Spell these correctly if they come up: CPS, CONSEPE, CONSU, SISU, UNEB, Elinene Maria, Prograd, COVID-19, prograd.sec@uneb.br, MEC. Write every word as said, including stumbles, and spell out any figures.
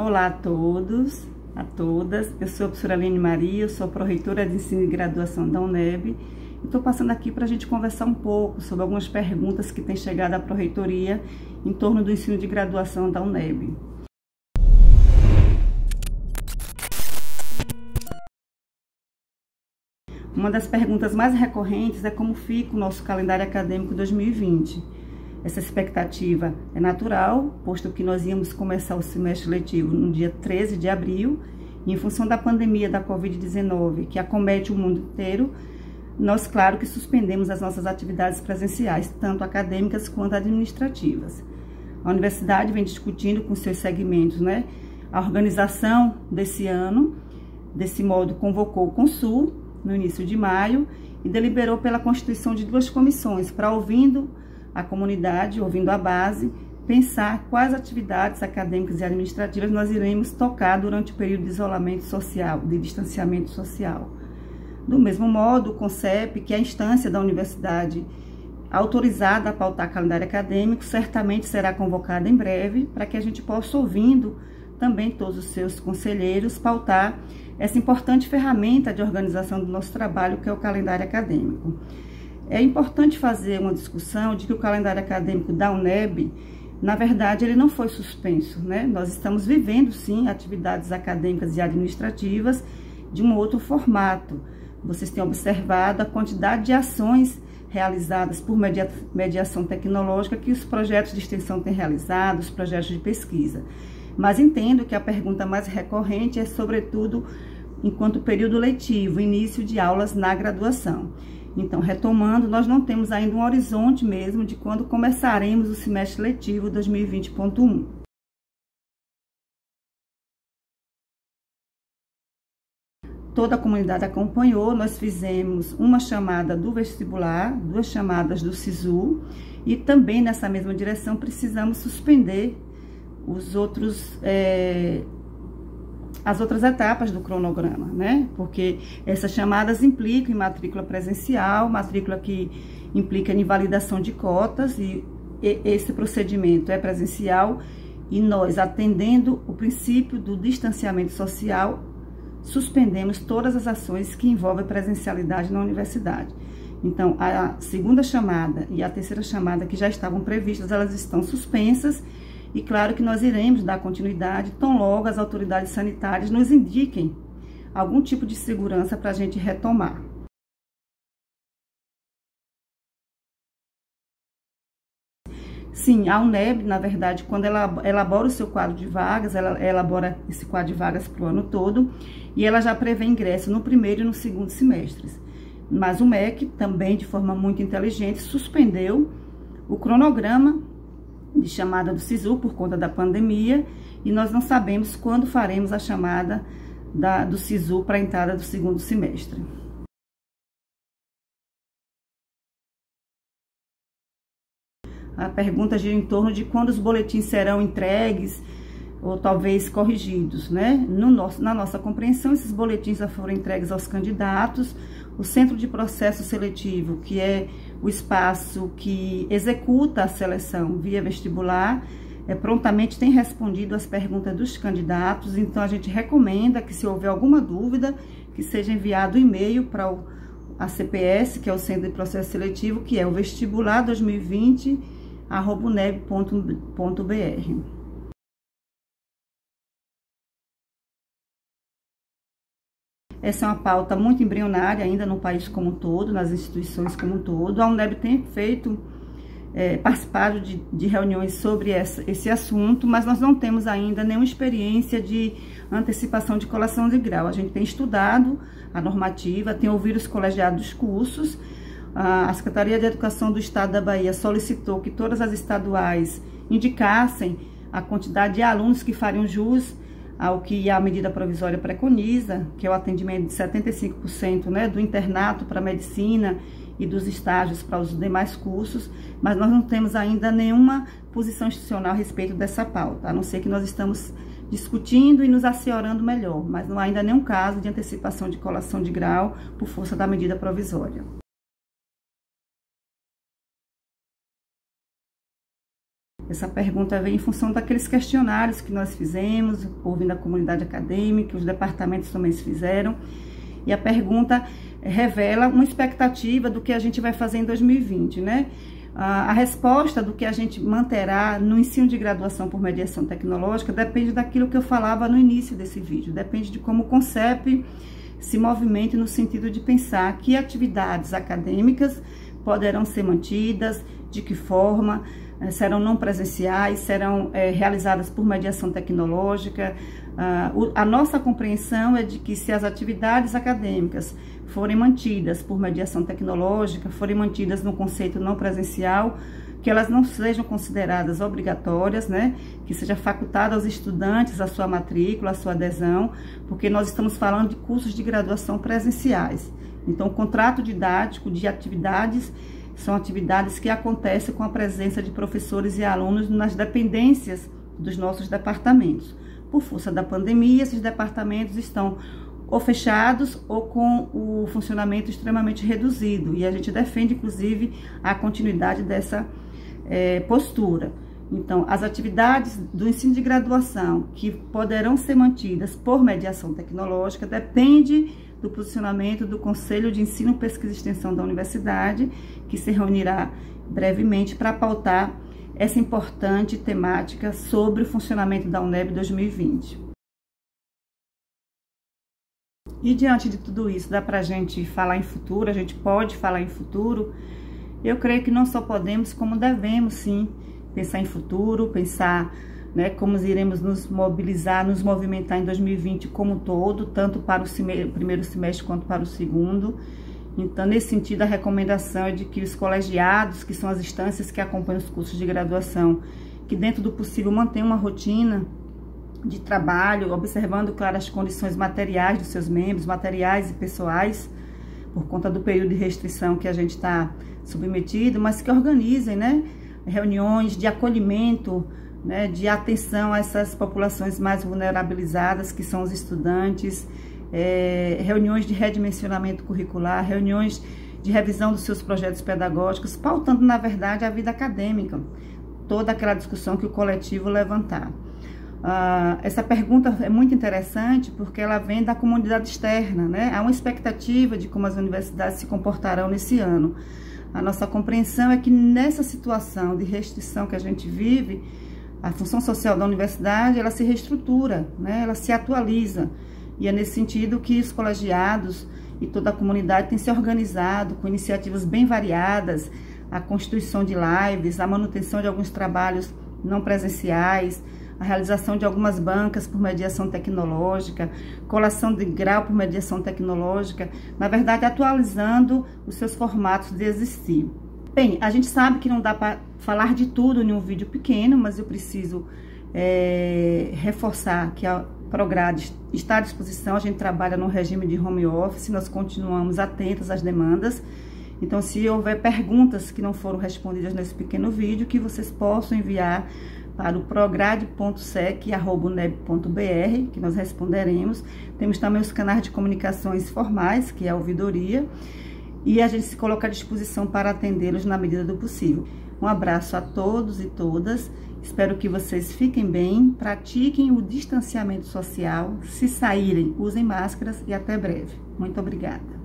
Olá a todos, a todas. Eu sou a professora Elinene Maria, eu sou pró-reitora de ensino e graduação da U N E B. Estou passando aqui para a gente conversar um pouco sobre algumas perguntas que têm chegado à pró-reitoria em torno do ensino de graduação da U N E B. Uma das perguntas mais recorrentes é como fica o nosso calendário acadêmico dois mil e vinte. Essa expectativa é natural, posto que nós íamos começar o semestre letivo no dia treze de abril, e em função da pandemia da covid dezenove, que acomete o mundo inteiro, nós, claro, que suspendemos as nossas atividades presenciais, tanto acadêmicas quanto administrativas. A universidade vem discutindo com seus segmentos, né, a organização desse ano. Desse modo, convocou o CONSU no início de maio e deliberou pela constituição de duas comissões para, ouvindo a comunidade, ouvindo a base, pensar quais atividades acadêmicas e administrativas nós iremos tocar durante o período de isolamento social, de distanciamento social. Do mesmo modo, o CONSEPE, que é a instância da universidade autorizada a pautar calendário acadêmico, certamente será convocada em breve para que a gente possa, ouvindo também todos os seus conselheiros, pautar essa importante ferramenta de organização do nosso trabalho, que é o calendário acadêmico. É importante fazer uma discussão de que o calendário acadêmico da U N E B, na verdade, ele não foi suspenso, né? Nós estamos vivendo, sim, atividades acadêmicas e administrativas de um outro formato. Vocês têm observado a quantidade de ações realizadas por media mediação tecnológica que os projetos de extensão têm realizado, os projetos de pesquisa. Mas entendo que a pergunta mais recorrente é, sobretudo, enquanto período letivo, início de aulas na graduação. Então, retomando, nós não temos ainda um horizonte mesmo de quando começaremos o semestre letivo dois mil e vinte ponto um. Toda a comunidade acompanhou, nós fizemos uma chamada do vestibular, duas chamadas do SISU, e também nessa mesma direção precisamos suspender os outros, é, as outras etapas do cronograma, né? Porque essas chamadas implicam em matrícula presencial, matrícula que implica em validação de cotas, e esse procedimento é presencial, e nós, atendendo o princípio do distanciamento social, suspendemos todas as ações que envolvem presencialidade na universidade. Então, a segunda chamada e a terceira chamada, que já estavam previstas, elas estão suspensas, e claro que nós iremos dar continuidade tão logo as autoridades sanitárias nos indiquem algum tipo de segurança para a gente retomar. Sim, a U N E B, na verdade, quando ela elabora o seu quadro de vagas, ela elabora esse quadro de vagas para o ano todo, e ela já prevê ingresso no primeiro e no segundo semestres. Mas o M E C, também de forma muito inteligente, suspendeu o cronograma de chamada do SISU por conta da pandemia, e nós não sabemos quando faremos a chamada da, do SISU para a entrada do segundo semestre. A pergunta gira em torno de quando os boletins serão entregues ou talvez corrigidos, né? No nosso, na nossa compreensão, esses boletins já foram entregues aos candidatos. O Centro de Processo Seletivo, que é o espaço que executa a seleção via vestibular, é, prontamente tem respondido às perguntas dos candidatos. Então, a gente recomenda que, se houver alguma dúvida, que seja enviado um e-mail para o, a C P S, que é o Centro de Processo Seletivo, que é o vestibular dois mil e vinte ponto u n e b ponto b r. Essa é uma pauta muito embrionária ainda no país como um todo, nas instituições como um todo. A U N E B tem feito, é, participado de, de reuniões sobre essa, esse assunto, mas nós não temos ainda nenhuma experiência de antecipação de colação de grau. A gente tem estudado a normativa, tem ouvido os colegiados dos cursos. A Secretaria de Educação do Estado da Bahia solicitou que todas as estaduais indicassem a quantidade de alunos que fariam jus ao que a medida provisória preconiza, que é o atendimento de setenta e cinco por cento, né, do internato para a medicina e dos estágios para os demais cursos, mas nós não temos ainda nenhuma posição institucional a respeito dessa pauta, a não ser que nós estamos discutindo e nos assessorando melhor, mas não há ainda nenhum caso de antecipação de colação de grau por força da medida provisória. Essa pergunta vem em função daqueles questionários que nós fizemos, ouvindo a comunidade acadêmica, os departamentos também se fizeram, e a pergunta revela uma expectativa do que a gente vai fazer em dois mil e vinte, né? A resposta do que a gente manterá no ensino de graduação por mediação tecnológica depende daquilo que eu falava no início desse vídeo, depende de como o CONSEPE se movimenta no sentido de pensar que atividades acadêmicas poderão ser mantidas, de que forma, serão não presenciais, serão é, realizadas por mediação tecnológica. Ah, o, a nossa compreensão é de que se as atividades acadêmicas forem mantidas por mediação tecnológica, forem mantidas no conceito não presencial, que elas não sejam consideradas obrigatórias, né? Que seja facultada aos estudantes a sua matrícula, a sua adesão, porque nós estamos falando de cursos de graduação presenciais. Então, o contrato didático de atividades são atividades que acontecem com a presença de professores e alunos nas dependências dos nossos departamentos. Por força da pandemia, esses departamentos estão ou fechados ou com o funcionamento extremamente reduzido. E a gente defende, inclusive, a continuidade dessa eh, postura. Então, as atividades do ensino de graduação que poderão ser mantidas por mediação tecnológica depende do posicionamento do Conselho de Ensino, Pesquisa e Extensão da Universidade, que se reunirá brevemente para pautar essa importante temática sobre o funcionamento da UNEB dois mil e vinte. E diante de tudo isso, dá para a gente falar em futuro, a gente pode falar em futuro. Eu creio que não só podemos, como devemos sim, pensar em futuro, pensar, né, como iremos nos mobilizar, nos movimentar em dois mil e vinte como um todo, tanto para o primeiro semestre quanto para o segundo. Então, nesse sentido, a recomendação é de que os colegiados, que são as instâncias que acompanham os cursos de graduação, que dentro do possível mantenham uma rotina de trabalho, observando, claro, as condições materiais dos seus membros, materiais e pessoais, por conta do período de restrição que a gente está submetido, mas que organizem, né, reuniões de acolhimento, né, de atenção a essas populações mais vulnerabilizadas, que são os estudantes, é, reuniões de redimensionamento curricular, reuniões de revisão dos seus projetos pedagógicos, pautando, na verdade, a vida acadêmica, toda aquela discussão que o coletivo levantar. Ah, essa pergunta é muito interessante porque ela vem da comunidade externa, né? Há uma expectativa de como as universidades se comportarão nesse ano. A nossa compreensão é que nessa situação de restrição que a gente vive, a função social da universidade, ela se reestrutura, né? Ela se atualiza. E é nesse sentido que os colegiados e toda a comunidade tem se organizado com iniciativas bem variadas, a constituição de lives, a manutenção de alguns trabalhos não presenciais, a realização de algumas bancas por mediação tecnológica, colação de grau por mediação tecnológica, na verdade atualizando os seus formatos de existir. Bem, a gente sabe que não dá para falar de tudo em um vídeo pequeno, mas eu preciso é, reforçar que a Prograd está à disposição, a gente trabalha no regime de home office, nós continuamos atentos às demandas. Então, se houver perguntas que não foram respondidas nesse pequeno vídeo, que vocês possam enviar para o prograd ponto sec arroba uneb ponto br, que nós responderemos. Temos também os canais de comunicações formais, que é a ouvidoria, e a gente se coloca à disposição para atendê-los na medida do possível. Um abraço a todos e todas, espero que vocês fiquem bem, pratiquem o distanciamento social, se saírem, usem máscaras e até breve. Muito obrigada.